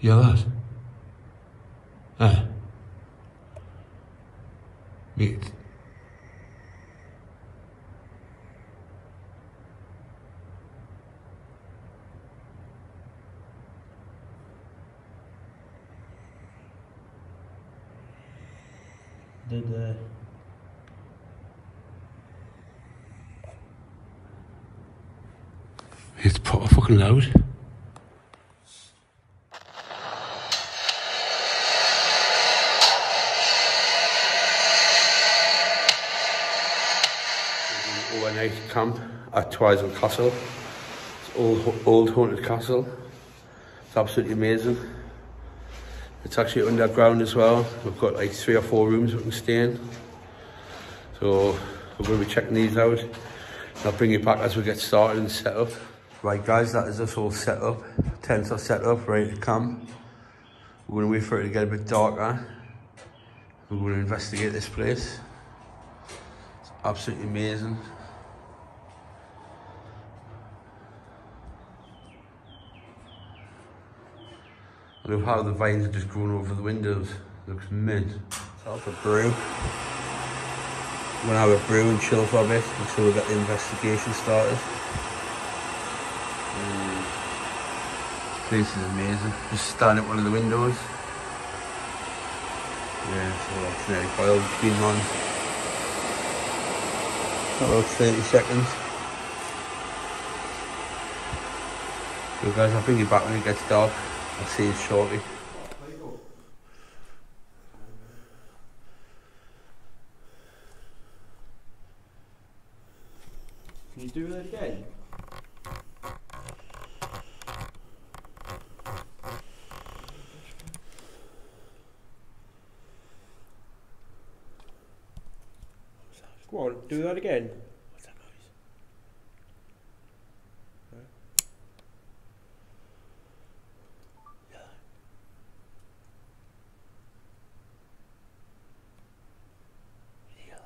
You're that? Ah. Meet. Did It's fucking loud. Overnight camp at Twizell Castle. It's old haunted castle. It's absolutely amazing. It's actually underground as well. We've got like 3 or 4 rooms we can stay in. So we're going to be checking these out. I'll bring you back as we get started and set up. Right guys, that is us all set up. Tents are set up, ready to camp. We're going to wait for it to get a bit darker. We're going to investigate this place. It's absolutely amazing. I love how the vines are just grown over the windows. Looks mint. I'll have a brew. I'm going to have a brew and chill for a bit until we get the investigation started. This is amazing. Just stand at one of the windows. Yeah, so that's nearly boiled. It's been on about 30 seconds. So guys, I'll bring you back when it gets dark. I'll see you shortly. Can you do that again? Go on, do that again. What's that noise? Yeah. You hear that?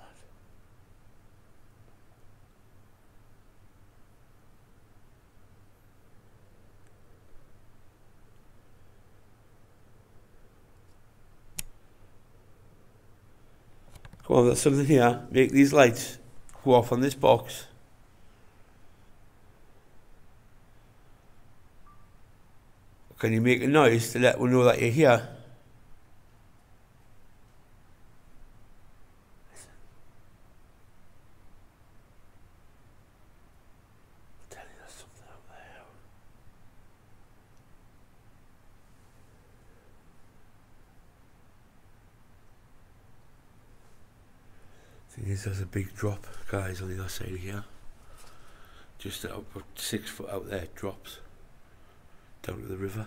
Come on, there's something here. Make these lights go off on this box. Can you make a noise to let one know that you're here? I'm telling you, there's something up there. Thing is, there's a big drop, guys, on the other side of here. Just about 6 foot out there, drops down to the river.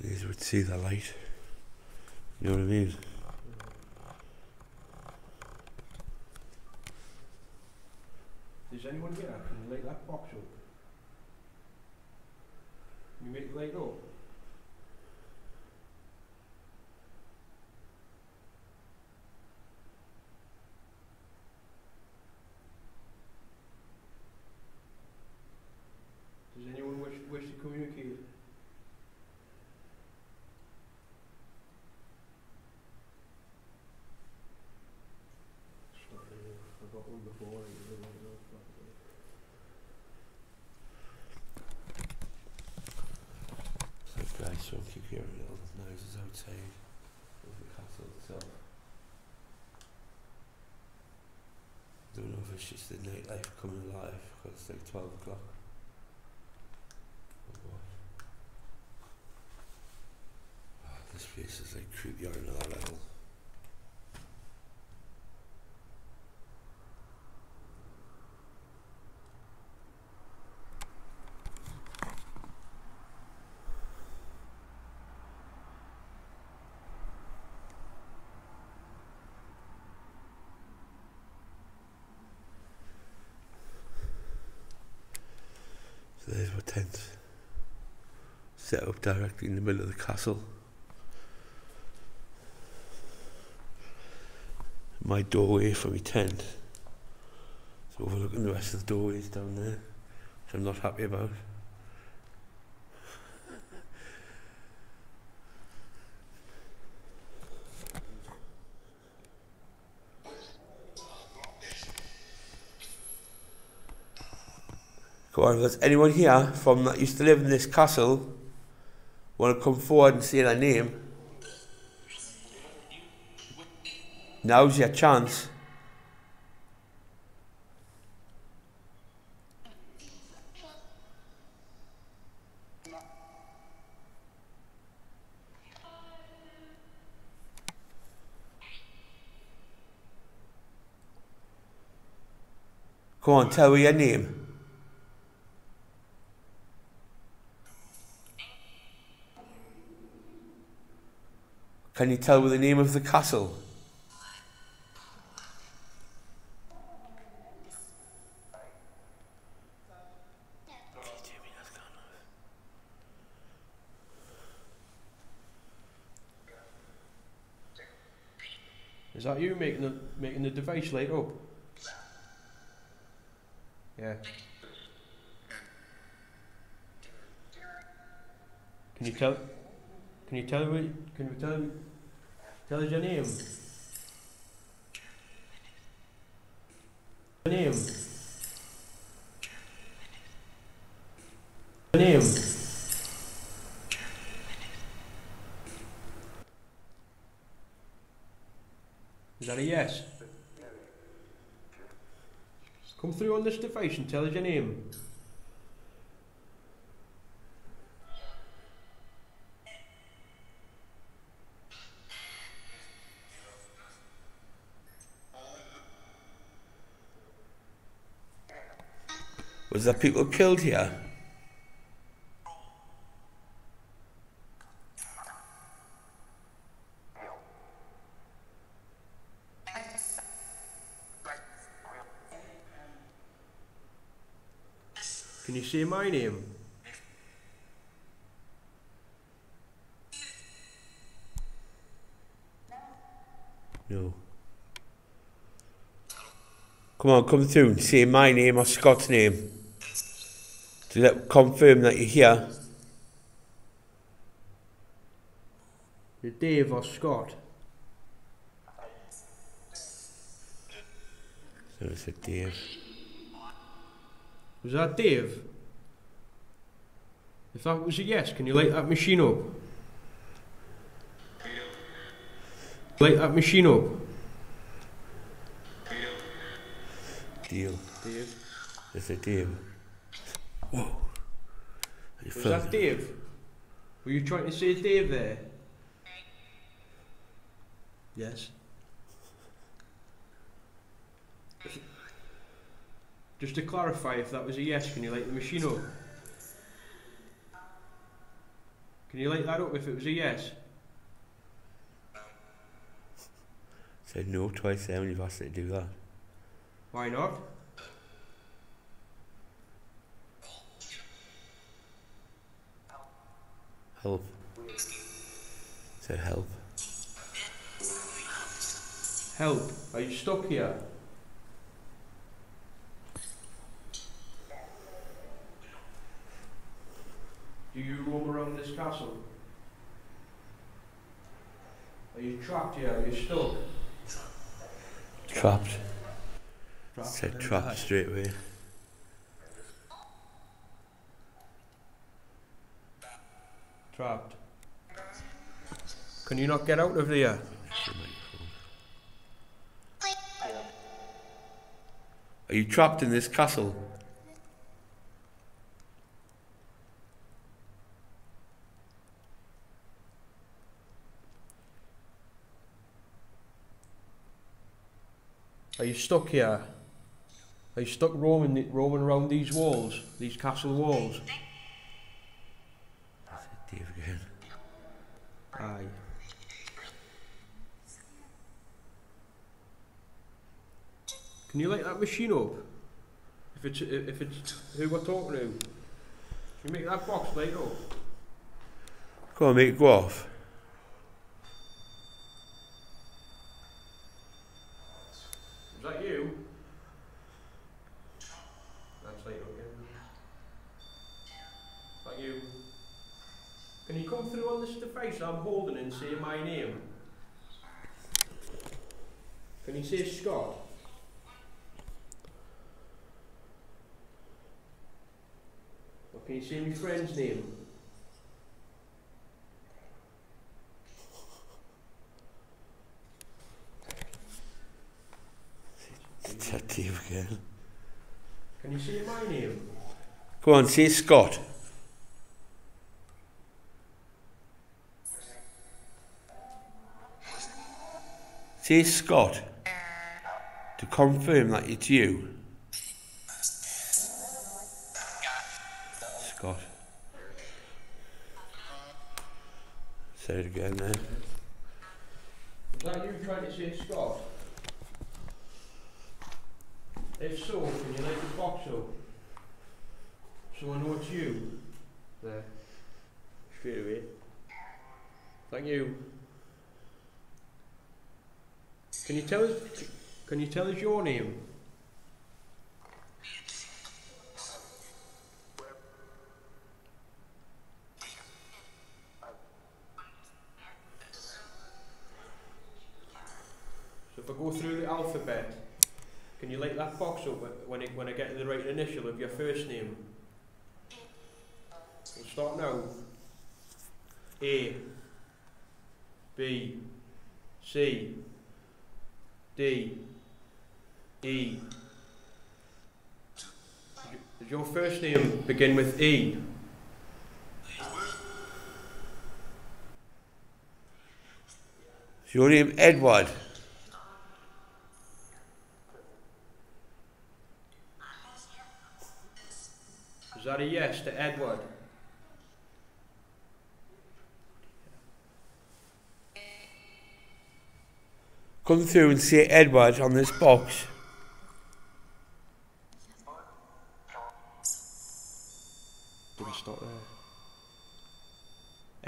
These would see the light. You know what I mean? Is anyone here? Can you light that box up? Can you make the light up? Does anyone wish to communicate? So guys, so keep hearing little noises outside of the castle itself. I don't know if it's just the nightlife coming alive because it's like 12 o'clock. Oh, this place is like creepy on another level. There's my tent, set up directly in the middle of the castle. My doorway for my tent, so overlooking the rest of the doorways down there, which I'm not happy about. Go on, if there's anyone here from that used to live in this castle, want to come forward and say their name, now's your chance. Go on, tell me your name. Can you tell me the name of the castle? Is that you making the device light up? Yeah. Can you tell us your name? Your name. Your name. Is that a yes? Come through on this device and tell us your name. Was there people killed here? Can you say my name? No. Come on, come through and say my name or Scott's name. To let confirm that you're here. You're Dave or Scott? So it's a Dave. Was that Dave? If that was a yes, can you light that machine up? Light that machine up. Deal. Dave. It's a Dave. Whoa. Was that Dave? Were you trying to say Dave there? Yes. Just to clarify, if that was a yes, can you light the machine up? Can you light that up if it was a yes? Said no twice there when you've asked it to do that. Why not? Help. Said help. Help. Are you stuck here? Do you roam around this castle? Are you trapped here? Are you stuck? Trapped. Said trapped straight away. Trapped. Can you not get out of there? Are you trapped in this castle? Are you stuck here? Are you stuck roaming around these walls, these castle walls? Aye. Can you light that machine up? If it's who we're talking to. Should we make that box light off? Go on, make it go off. Is that you? That's light up again. Is that you? Can you come through on this device I'm holding and say my name? Can you say Scott? Or can you say my friend's name? It's that team again. Can you say my name? Go on, say Scott. Say Scott. To confirm that it's you. Scott. Say it again then. Is that you trying to say Scott? If so, can you light the box up? So I know it's you. There. Straight away. Thank you. Can you tell us your name? So if I go through the alphabet, can you light that box up when I get to the right initial of your first name? We'll start now. A, B, C, D, E. Does your first name begin with E? Is your name Edward? Is that a yes to Edward? Come through and see Edward on this box. Do we stop there?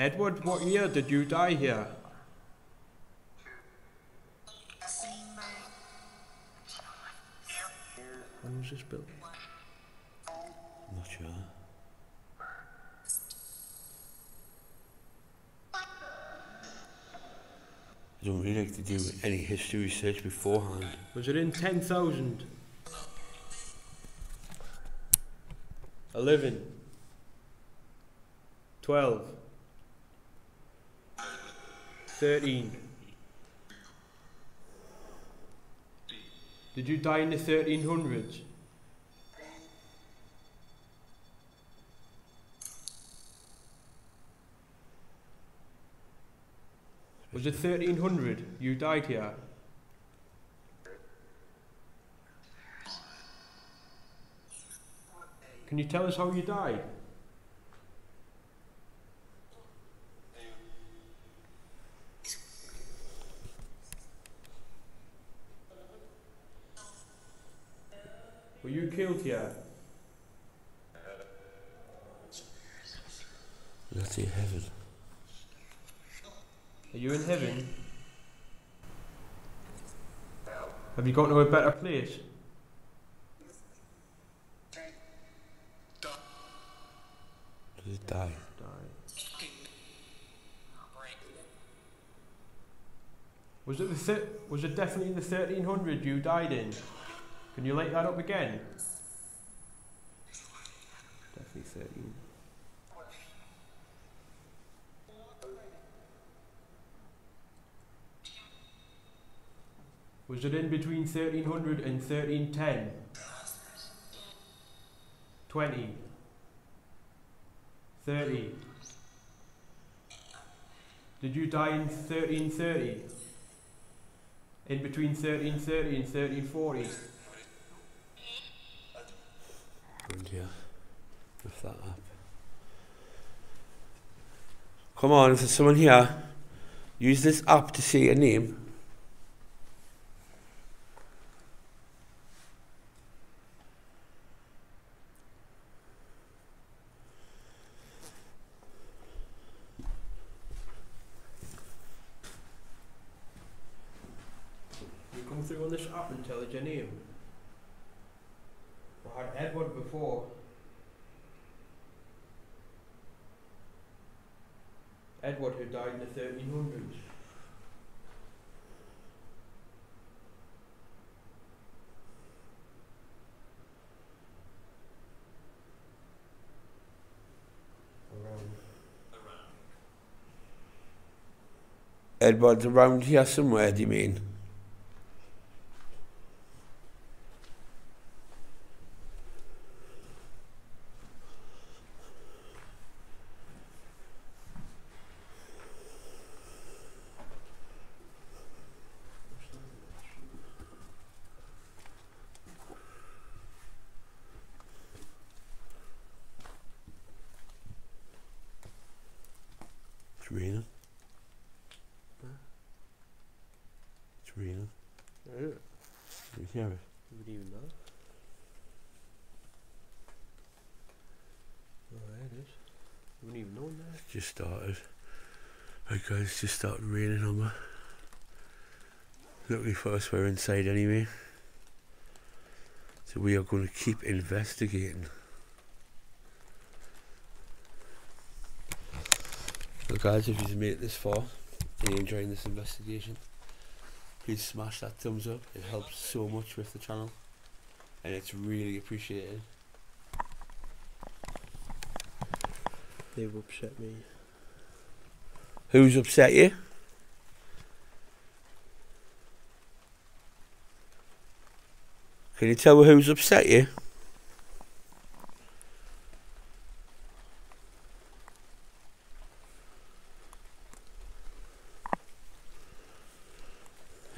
Edward, what year did you die here? When was this built? I'm not sure. I don't really like to do any history research beforehand. Was it in 10,000? 11? 12? 13? Did you die in the 1300s? Was it 1300 you died here? Can you tell us how you died? Were you killed here? That's in heaven. Are you in heaven? Have you gone to a better place? Did it die? Die. Was it definitely in the 1300 you died in? Can you light that up again? Definitely 13. Was it in between 1300 and 1310? 20? 30? Did you die in 1330? In between 1330 and 1340? And yeah, lift that up. Come on, if there's someone here, use this app to see a name. up until the Janium. We had Edward before. Edward, who died in the 1300s. Edward's around here somewhere, do you mean? It's just started raining on me. Luckily for us, we're inside anyway. So we are going to keep investigating. So guys, if you've made it this far and you're enjoying this investigation, please smash that thumbs up. It helps so much with the channel and it's really appreciated. They've upset me. Who's upset you? Can you tell me who's upset you?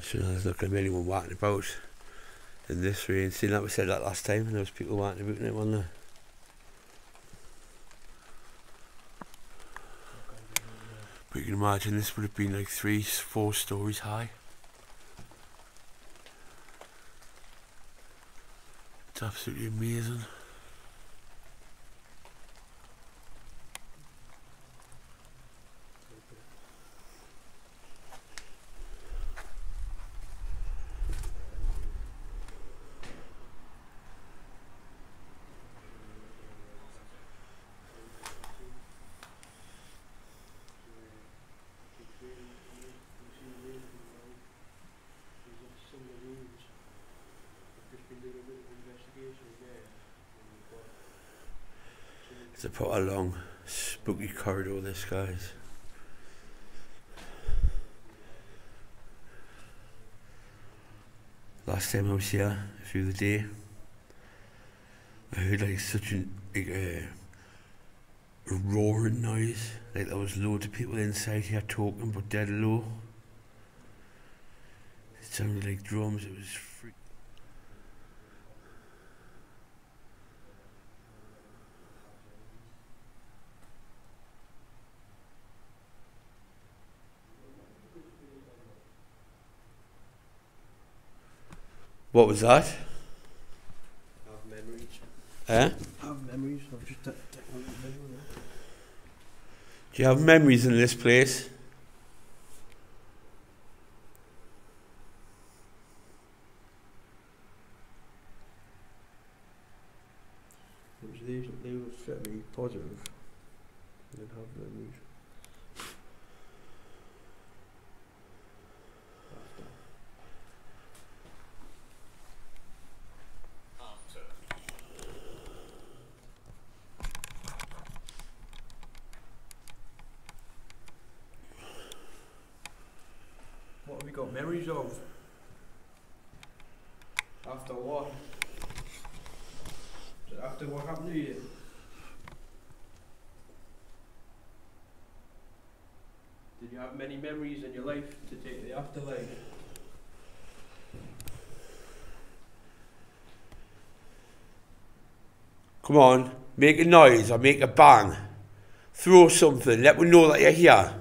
So there's not going to be anyone walking about in this rain. See, like we said that last time, and there was people walking about in it, wasn't there? But you can imagine this would have been like 3-4 stories high. It's absolutely amazing. It's a long, spooky corridor, this, guys. Last time I was here, through the day, I heard like such an, a roaring noise. Like there was loads of people inside here talking, but dead low. It sounded like drums. It was freaking. What was that? I have memories. Eh? I have memories. I've just taken a memory. Do you have memories in this place? They were fairly positive. I didn't have memories. Memories of after what? After what happened to you? Did you have many memories in your life to take the afterlife? Come on, make a noise or make a bang. Throw something, let me know that you're here.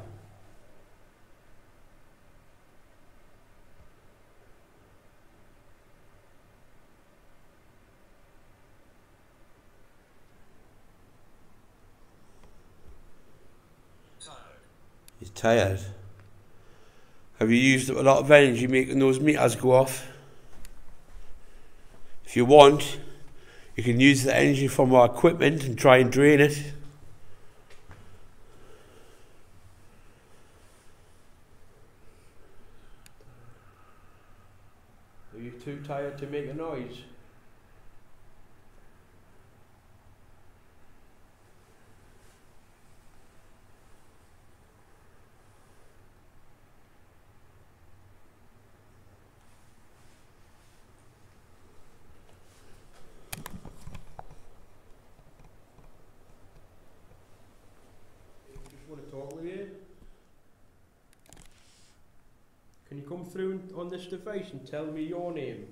Tired. Have you used up a lot of energy making those meters go off? If you want, you can use the energy from our equipment and try and drain it. Are you too tired to make a noise? Can you come through on this device and tell me your name?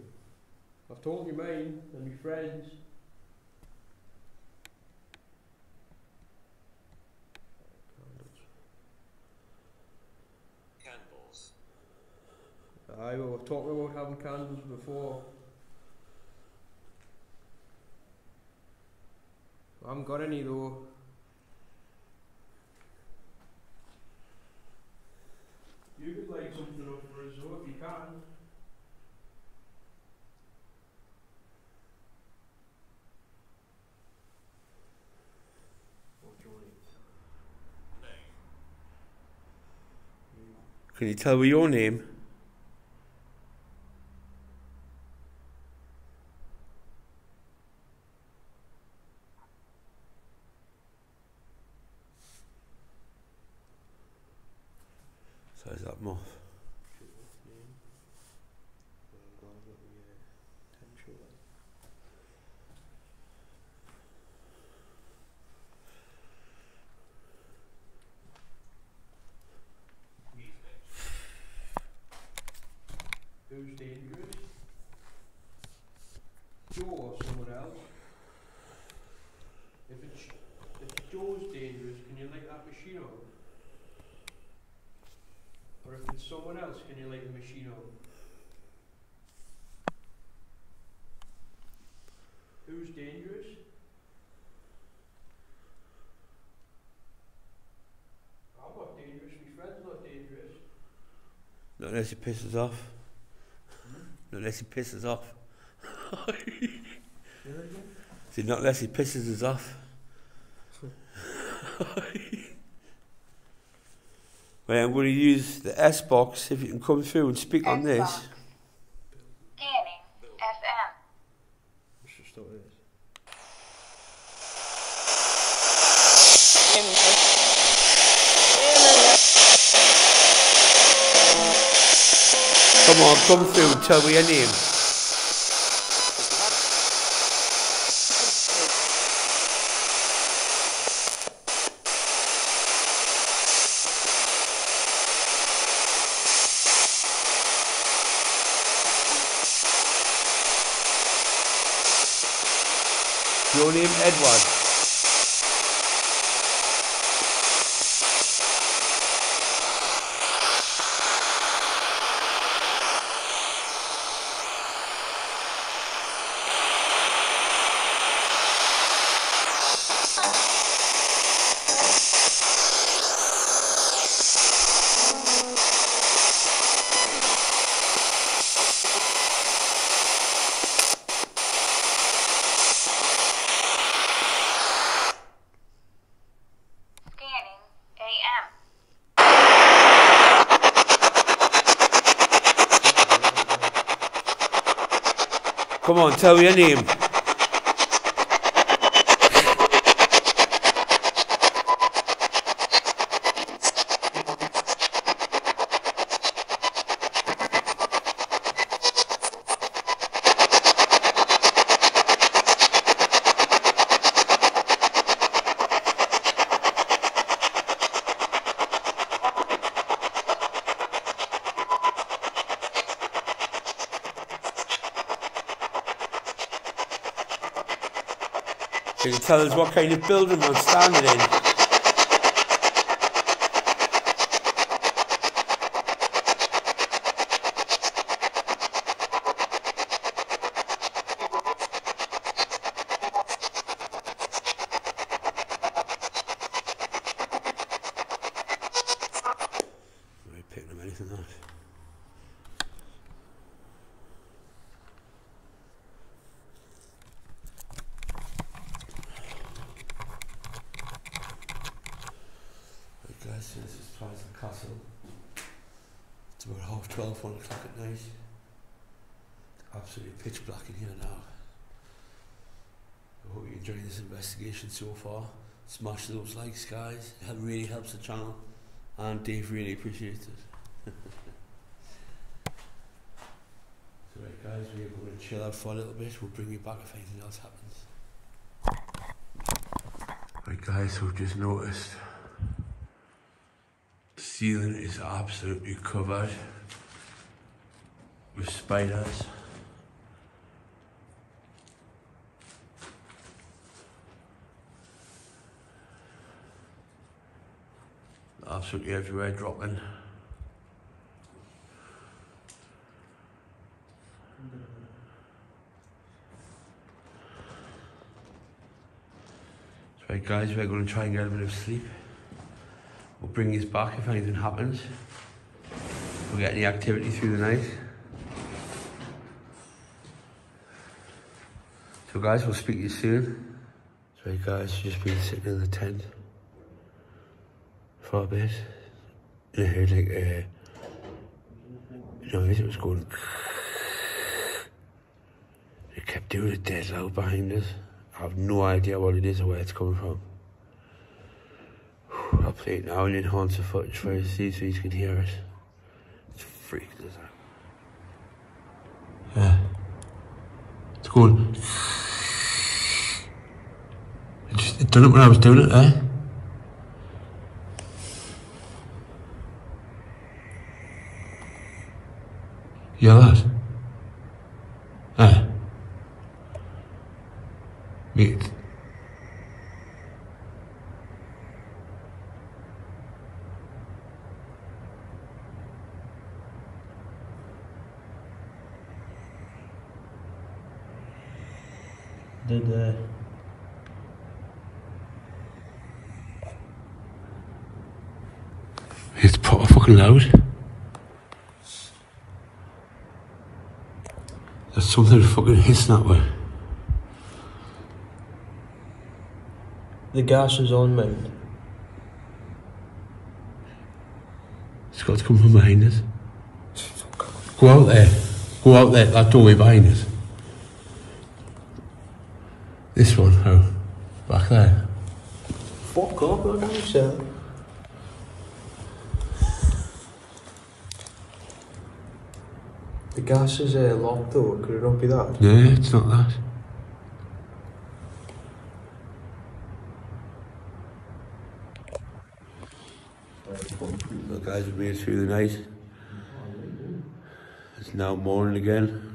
I've told you mine and my friends. Candles. Aye, well, I've talked about having candles before. I haven't got any though. You could light something up for us though, if you can. Can you tell me your name? Size that moth. Who's dangerous? Joe or someone else? If Joe's dangerous, can you light that machine up? Or if it's someone else, can you light the machine up? Who's dangerous? I'm not dangerous, my friend's not dangerous. Not unless he pisses off. Not unless he pisses off. See, not unless he pisses us off. Right, I'm going to use the S-Box, if you can come through and speak on this. S-Box. Gaming. FM. We should stop this. Come on, come through and tell me your name. Your name, Edward. Come on, tell me your name. Can you tell us what kind of building we're standing in? Am I picking up anything else? So this is Twizell Castle. It's about 12:30, 1 o'clock at night. It's absolutely pitch black in here now. I hope you enjoyed this investigation so far. Smash those likes, guys. It really helps the channel, and Dave really appreciates it. So right, guys, we're going to chill out for a little bit. We'll bring you back if anything else happens. Right, guys, we've just noticed the ceiling is absolutely covered with spiders. Absolutely everywhere, dropping. Right, guys, we're going to try and get a bit of sleep. We'll bring this back if anything happens. We'll get any activity through the night. So, guys, we'll speak to you soon. So, guys, just been sitting in the tent for a bit, and I heard like a noise. It was going. It kept doing it dead loud behind us. I have no idea what it is or where it's coming from. I'll play it now and enhance the footage for you to see so you can hear it. It's freaking us out. Yeah. It's going. It done it when I was doing it, eh? You hear that? Eh? Wait. Did it's fucking loud. There's something fucking hissing that way. The gas is on mine. It's got to come from behind us. Go out there. Go out there, that doorway behind us. This one, how? Back there. Fuck off, I don't know. The gas is locked though, could it not be that? No, it's not that. Well, guys, we've made it through the night. It's now morning again.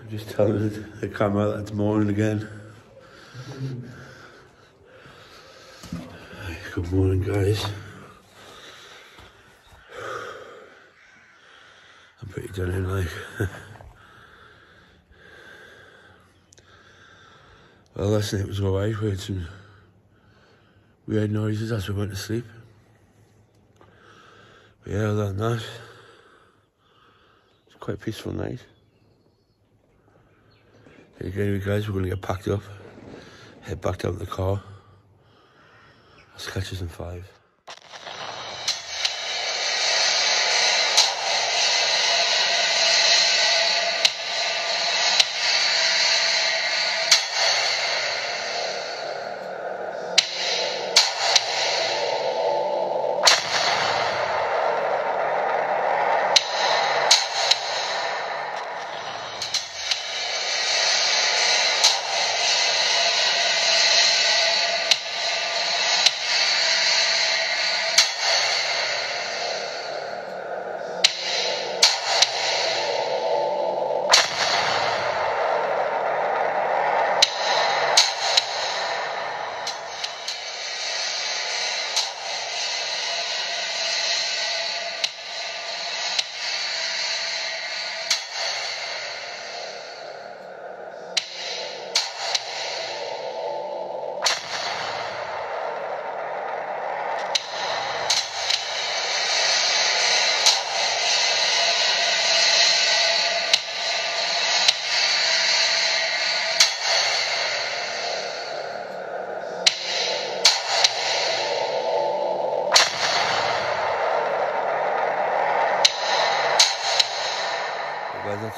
I'm just telling the camera that it's morning again. Good morning, guys. I'm pretty done in, like. Well, last night was alright. We had some weird noises as we went to sleep. But yeah, other than that, it's quite a peaceful night. Anyway, guys, we're going to get packed up, head back down to the car. I'll catch us in 5.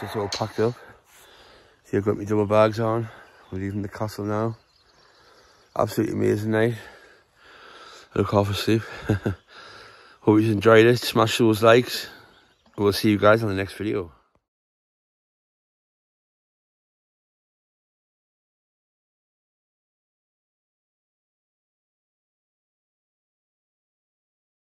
just all packed up. So I've got my double bags on. We're leaving the castle now. Absolutely amazing night. I look half asleep. Hope you enjoyed it. Smash those likes. We'll see you guys on the next video.